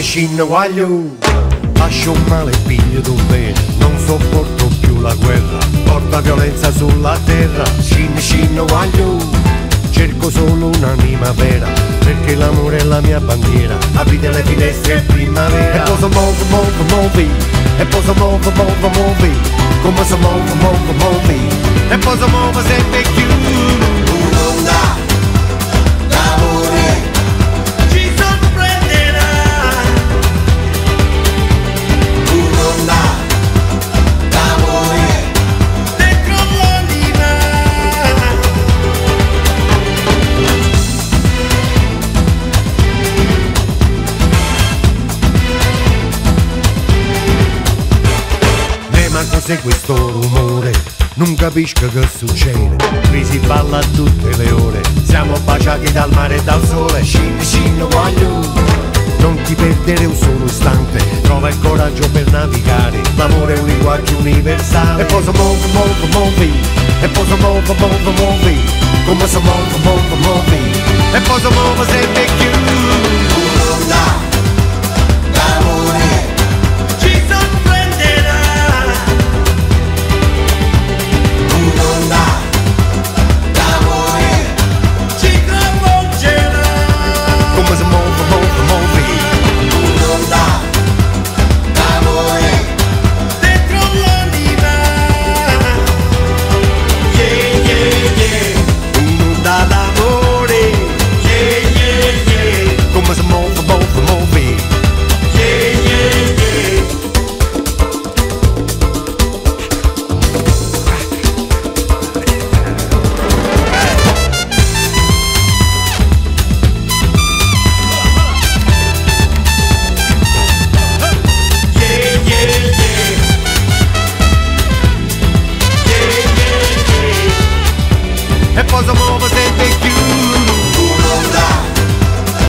Scinna guaglio, lascio un male e piglio d'un bene, non sopporto più la guerra, porta violenza sulla terra. Scinna guaglio, cerco solo un'anima vera, perché l'amore è la mia bandiera, aprite le finestre, è primavera. E posso muovo, muovo, muovi, e posso muovo, muovo, muovi, come si muovo, muovo, muovi, e posso muovo sempre più. Un'onda d'amore se questo rumore, non capisco che succede, qui si balla tutte le ore, siamo baciati dal mare e dal sole. Scinna guaglio, non ti perdere un solo istante, trova il coraggio per navigare, l'amore è un linguaggio universale. E posso muovo, muovo, muovi, e posso muovo, muovo, muovi, come si muovo, muovo, muovi, e posso muovo sempre più. E posso